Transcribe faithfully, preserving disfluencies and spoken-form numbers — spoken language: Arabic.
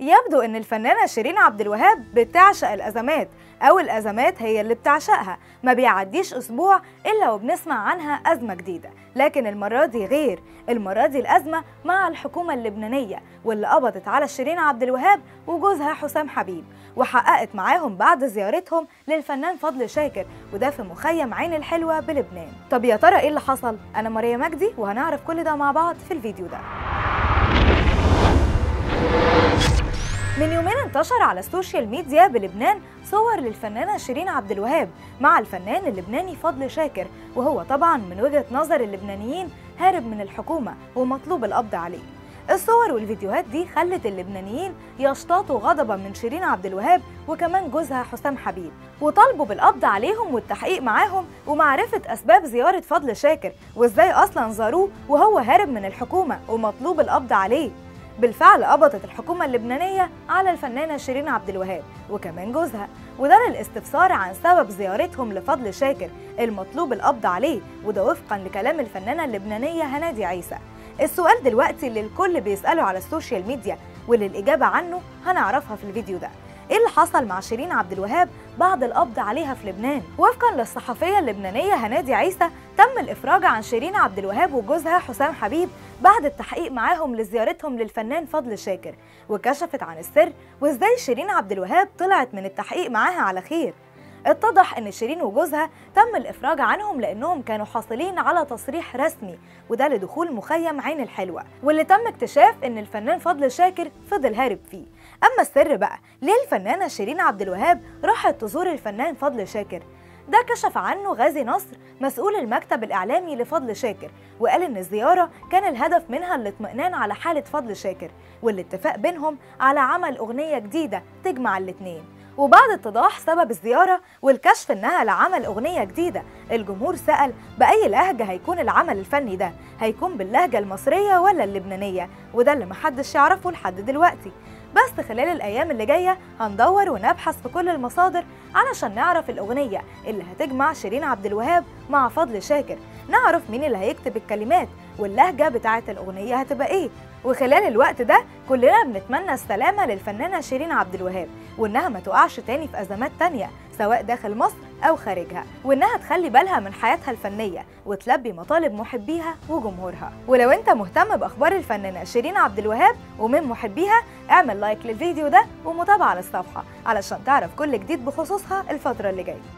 يبدو ان الفنانة شيرين عبد الوهاب بتعشق الازمات او الازمات هي اللي بتعشقها، ما بيعديش اسبوع الا وبنسمع عنها ازمة جديدة، لكن المرة دي غير، المرة دي الازمة مع الحكومة اللبنانية واللي قبضت على شيرين عبد الوهاب وجوزها حسام حبيب، وحققت معاهم بعد زيارتهم للفنان فضل شاكر وده في مخيم عين الحلوه بلبنان. طب يا ترى ايه اللي حصل؟ انا ماريا مجدي وهنعرف كل ده مع بعض في الفيديو ده. من يومين انتشر على السوشيال ميديا بلبنان صور للفنانة شيرين عبد الوهاب مع الفنان اللبناني فضل شاكر، وهو طبعا من وجهة نظر اللبنانيين هارب من الحكومة ومطلوب القبض عليه. الصور والفيديوهات دي خلت اللبنانيين يشتاطوا غضبا من شيرين عبد الوهاب وكمان جوزها حسام حبيب، وطالبوا بالقبض عليهم والتحقيق معاهم ومعرفة أسباب زيارة فضل شاكر وإزاي أصلا زاروه وهو هارب من الحكومة ومطلوب القبض عليه. بالفعل قبضت الحكومة اللبنانية على الفنانة شيرين عبد الوهاب وكمان جوزها، وده للاستفسار عن سبب زيارتهم لفضل شاكر المطلوب القبض عليه، وده وفقا لكلام الفنانة اللبنانية هنادي عيسى. السؤال دلوقتي اللي الكل بيسأله على السوشيال ميديا واللي الإجابة عنه هنعرفها في الفيديو ده. ايه اللي حصل مع شيرين عبد الوهاب بعد القبض عليها في لبنان؟ وفقا للصحفية اللبنانية هنادي عيسى تم الإفراج عن شيرين عبد الوهاب وجوزها حسام حبيب بعد التحقيق معاهم لزيارتهم للفنان فضل شاكر، وكشفت عن السر وازاي شيرين عبد الوهاب طلعت من التحقيق معاها على خير. اتضح ان شيرين وجوزها تم الافراج عنهم لانهم كانوا حاصلين على تصريح رسمي وده لدخول مخيم عين الحلوه، واللي تم اكتشاف ان الفنان فضل شاكر فضل هارب فيه. اما السر بقى، ليه الفنانه شيرين عبد الوهاب راحت تزور الفنان فضل شاكر؟ ده كشف عنه غازي نصر مسؤول المكتب الاعلامي لفضل شاكر، وقال ان الزياره كان الهدف منها الاطمئنان على حاله فضل شاكر والاتفاق بينهم على عمل اغنيه جديده تجمع الاثنين. وبعد اتضاح سبب الزيارة والكشف انها لعمل اغنية جديدة، الجمهور سأل بأي لهجة هيكون العمل الفني ده؟ هيكون باللهجة المصرية ولا اللبنانية؟ وده اللي محدش يعرفه لحد دلوقتي، بس خلال الايام اللي جاية هندور ونبحث في كل المصادر علشان نعرف الاغنية اللي هتجمع شيرين عبد الوهاب مع فضل شاكر، نعرف مين اللي هيكتب الكلمات واللهجة بتاعة الاغنية هتبقى ايه. وخلال الوقت ده كلنا بنتمنى السلامة للفنانة شيرين عبد الوهاب وإنها ما تقعش تاني في أزمات تانية سواء داخل مصر أو خارجها، وإنها تخلي بالها من حياتها الفنية وتلبي مطالب محبيها وجمهورها. ولو أنت مهتم بأخبار الفنانة شيرين عبد الوهاب ومن محبيها، اعمل لايك للفيديو ده ومتابعة للصفحة علشان تعرف كل جديد بخصوصها الفترة اللي جاية.